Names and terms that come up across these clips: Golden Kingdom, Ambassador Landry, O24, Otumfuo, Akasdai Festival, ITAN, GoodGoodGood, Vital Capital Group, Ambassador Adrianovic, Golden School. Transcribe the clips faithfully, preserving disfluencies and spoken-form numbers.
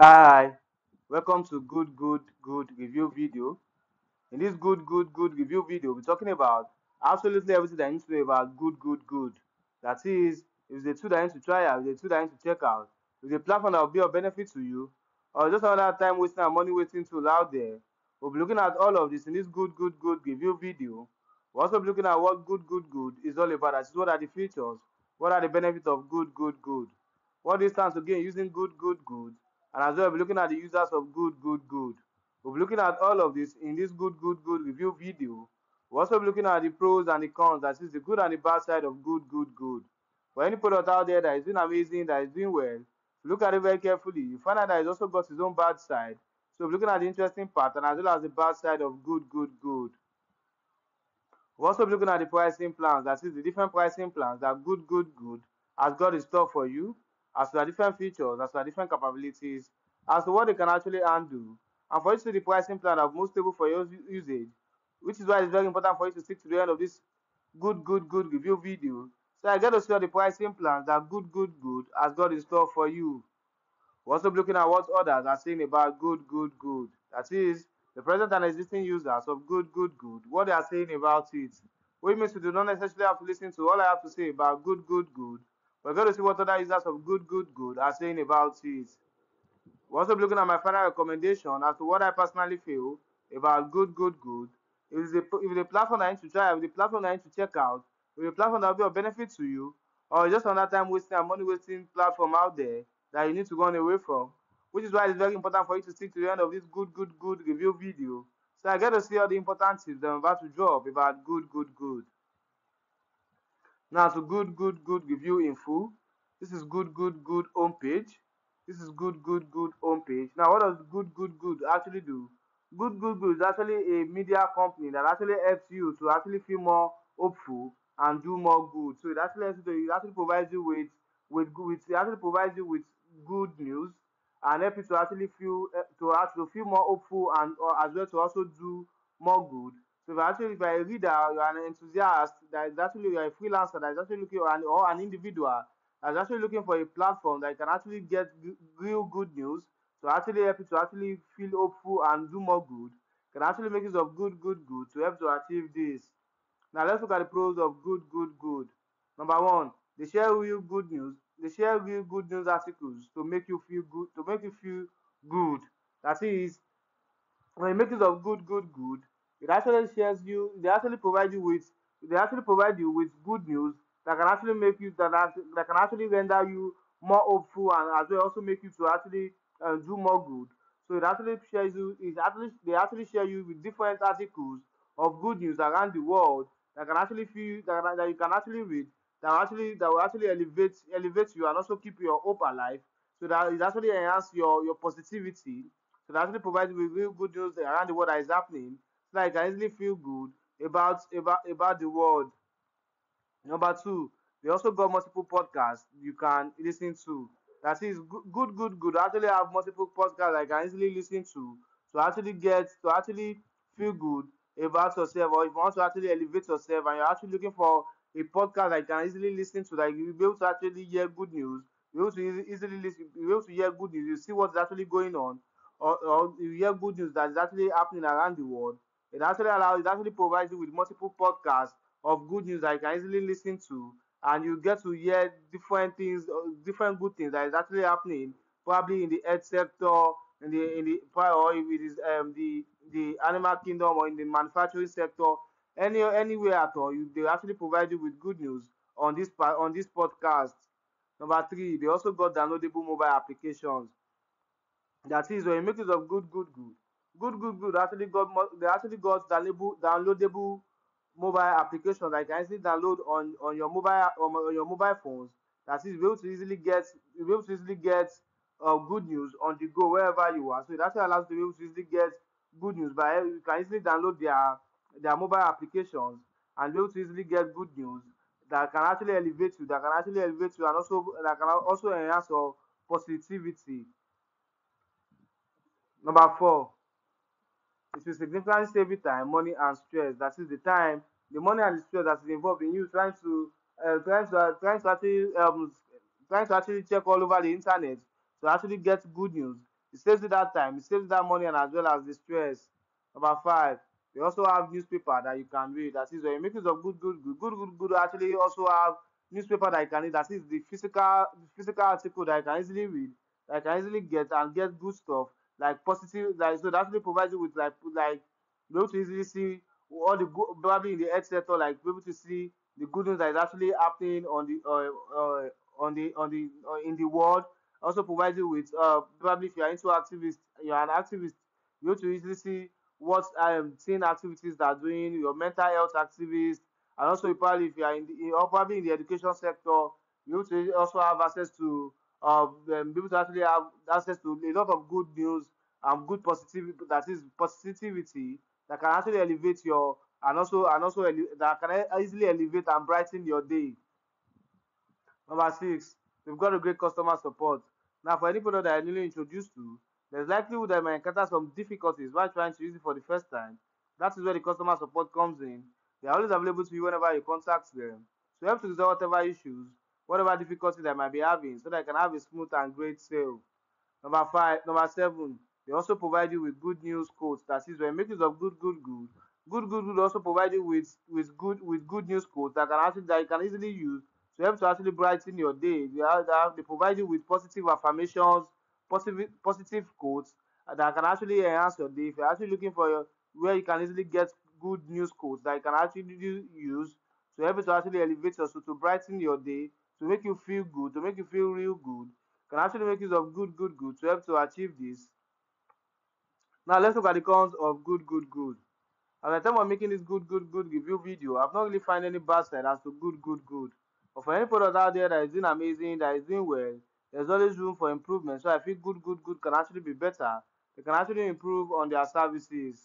Hi, welcome to Good Good Good review video. In this Good Good Good review video, we're talking about absolutely everything that needs to be about Good Good Good. That is, if the two that needs to try out, if the two that needs to check out, if the platform that will be of benefit to you, or just another time wasting our money wasting tool out there. We'll be looking at all of this in this Good Good Good review video. We'll also be looking at what Good Good Good is all about. That is, what are the features? What are the benefits of Good Good Good? What is stands to gain using Good Good Good? And as well, we'll be looking at the users of Good Good Good. We'll be looking at all of this in this Good Good Good review video. We'll also be looking at the pros and the cons, that is the good and the bad side of Good Good Good. For any product out there that is doing amazing, that is doing well, look at it very carefully. You find out that it's also got its own bad side. So we're looking at the interesting part and as well as the bad side of Good Good Good. We'll also be looking at the pricing plans, that is the different pricing plans that Good Good Good has got in store for you. As to the different features, as to the different capabilities, as to what they can actually undo, and for you to see the pricing plan of most stable for your usage, which is why it's very important for you to stick to the end of this Good Good Good review video, so I get to see all the pricing plans that Good Good Good has got in store for you. We're also looking at what others are saying about Good Good Good, that is, the present and existing users of Good Good Good, what they are saying about it, which means you do not necessarily have to listen to all I have to say about Good Good Good. We're going to see what other users of Good Good Good are saying about it. We're also looking at my final recommendation as to what I personally feel about Good Good Good. If the, if the platform I need to try, if the platform I need to check out, if the platform that will be of benefit to you, or just another time wasting and money wasting platform out there that you need to run away from, which is why it's very important for you to stick to the end of this Good Good Good review video. So I get to see all the important tips that I'm about to drop about Good Good Good. Now to Good Good Good review in full. This is Good Good Good homepage. This is Good Good Good homepage. Now what does Good Good Good actually do? Good Good Good is actually a media company that actually helps you to actually feel more hopeful and do more good. So it actually helps you, it actually provides you with with good. It actually provides you with good news and helps you to actually feel to actually feel more hopeful and or as well to also do more good. So if actually if you're a reader, you're an enthusiast, that is actually you're a freelancer that is actually looking or an, or an individual that is actually looking for a platform that can actually get real good news to actually help you to actually feel hopeful and do more good, can actually make use of Good Good Good to help to achieve this. Now let's look at the pros of Good Good Good. Number one, they share real good news. They share real good news articles to make you feel good, to make you feel good. That is, when you make use of Good Good Good, it actually shares you, they actually provide you with, they actually provide you with good news that can actually make you, that, that can actually render you more hopeful and as well also make you to actually uh, do more good. So it actually shares you, it actually, they actually share you with different articles of good news around the world that can actually feel, that, that you can actually read, that will actually, that will actually elevate, elevate you and also keep your hope alive. So that it actually enhances your, your positivity. So that actually provides you with real good news around the world that is happening. So I can easily feel good about about about the world. Number two, they also got multiple podcasts you can listen to. That is Good Good Good. I actually have multiple podcasts I can easily listen to to actually get to actually feel good about yourself, or if you want to actually elevate yourself and you're actually looking for a podcast that you can easily listen to, that you'll be able to actually hear good news, you'll be able to easily listen, you'll be able to hear good news, you see what's actually going on, or, or you hear good news that is actually happening around the world. It actually allows, it actually provides you with multiple podcasts of good news that you can easily listen to, and you get to hear different things, different good things that is actually happening, probably in the health sector, in the in the or if it is um the the animal kingdom or in the manufacturing sector, any anywhere at all. You, they actually provide you with good news on this on this podcast. Number three, they also got downloadable mobile applications. That is, when you make use of Good Good Good. Good Good Good actually got they actually got downloadable, downloadable mobile applications that you can easily download on, on your mobile on, on your mobile phones. That is, able to easily get be able to easily get uh, good news on the go wherever you are. So it actually allows you to be able to easily get good news by you can easily download their their mobile applications and be able to easily get good news that can actually elevate you, that can actually elevate you and also that can also enhance your positivity. Number four. It will significantly save you time, money, and stress. That is the time, the money, and the stress that is involved in you trying to, uh, trying to, uh, trying to actually, um, trying to actually check all over the internet to actually get good news. It saves you that time, it saves that money, and as well as the stress. Number five, we also have newspaper that you can read. That is where you make use of good, good, good, good, good, good. Actually, also have newspaper that you can read. That is the physical, physical article that you can easily read, that you can easily get and get good stuff like positive. Like so, that actually provides you with like like be able to easily see all the good, probably in the health sector, like be able to see the good news that is actually happening on the uh, uh, on the on the uh, in the world. Also provides you with uh, probably if you are into activist, you are an activist, you have to easily see what um teen activities that are doing, your mental health activists, and also probably if you are in the, or probably in the education sector, you to also have access to uh um, people to actually have access to a lot of good news and good positivity, that is positivity that can actually elevate your and also and also that can easily elevate and brighten your day. Number six, we've got a great customer support. Now, for any product that I newly introduced to, there's likelihood that I may encounter some difficulties while trying to use it for the first time. That is where the customer support comes in. They are always available to you whenever you contact them. So help to resolve whatever issues, whatever difficulties they might be having, so that you can have a smooth and great sale. Number five, number seven, they also provide you with good news quotes. That is where makers of good, good, good, good, good, good also provide you with with good with good news quotes that can actually that you can easily use to help to actually brighten your day. They, are, they provide you with positive affirmations, positive positive quotes that can actually enhance your day. If you're actually looking for your, where you can easily get good news quotes that you can actually use to help you to actually elevate yourself, to brighten your day, to make you feel good, to make you feel real good, can actually make use of good, good, good to help to achieve this. Now let's look at the cons of good, good, good. At the time of making this good, good, good review video, I've not really found any bad side as to good, good, good. But for any product out there that is doing amazing, that is doing well, there's always room for improvement. So I feel good, good, good can actually be better. They can actually improve on their services.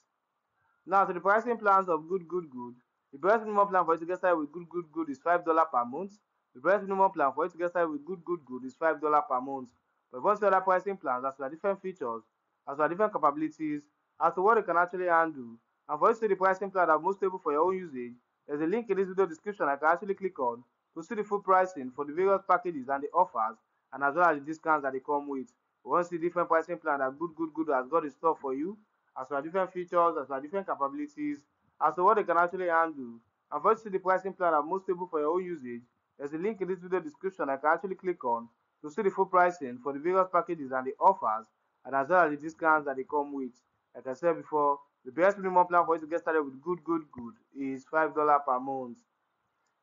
Now, to the pricing plans of good, good, good. The best minimum plan for you to get started with good, good, good is five dollars per month. The best minimum plan for you to get started with good, good, good is five dollars per month. But once the other pricing plans, as for different features, as for different capabilities, as to what you can actually handle, and for you to see the pricing plan that's most stable for your own usage, there's a link in this video description I can actually click on to see the full pricing for the various packages and the offers, and as well as the discounts that they come with. We want to see different pricing plan that good, good, good has got in store for you, as well as different features, as well as different capabilities, as to what they can actually handle. And for you to see the pricing plan that's most stable for your own usage, there's a link in this video description I can actually click on to see the full pricing for the various packages and the offers, and as well as the discounts that they come with. Like I said before, the best minimum plan for you to get started with good, good, good is five dollars per month.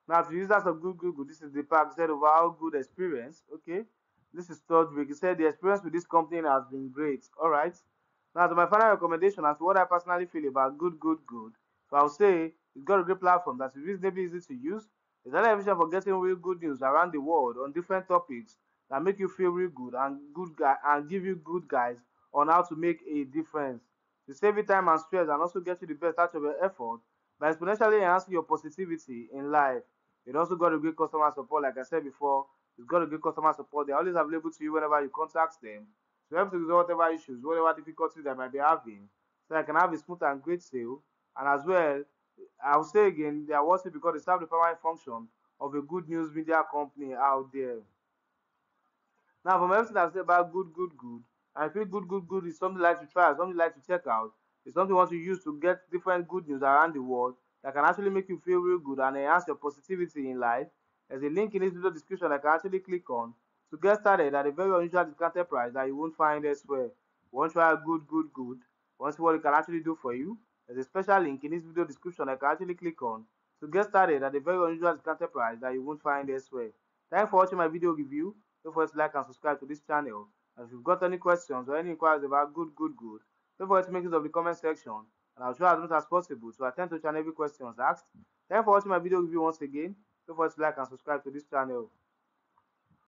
Now, to users of good, good, good, this is the pack said overall good experience. Okay, this is third week. It said the experience with this company has been great. All right. Now, to my final recommendation as to what I personally feel about good, good, good. So I'll say it's got a great platform that's reasonably easy to use. It's an option for getting real good news around the world on different topics that make you feel real good and good guy and give you good guys on how to make a difference. To save you time and stress and also get you the best out of your effort by exponentially enhancing your positivity in life. It also got a great customer support. Like I said before, it's got a great customer support. They're always available to you whenever you contact them to help to resolve whatever issues, whatever difficulties they might be having, so I can have a smooth and great sale. And as well, I'll say again, they are worth it because they serve the permanent function of a good news media company out there. Now, from everything I've said about good, good, good, I feel good, good, good is something you like to try, something you like to check out. It's something you want to use to get different good news around the world that can actually make you feel real good and enhance your positivity in life. There's a link in this video description that I can actually click on to get started at a very unusual discounted price that you won't find elsewhere. Once you try good, good, good, once what it can actually do for you, there's a special link in this video description I can actually click on to get started at a very unusual discounted price that you won't find elsewhere. Thanks for watching my video review. Don't forget to like and subscribe to this channel. And if you've got any questions or any inquiries about good, good, good, don't forget to make use of the comment section, and I'll try as much as possible to attend to each and every question asked. Thanks for watching my video review once again. Don't forget to like and subscribe to this channel.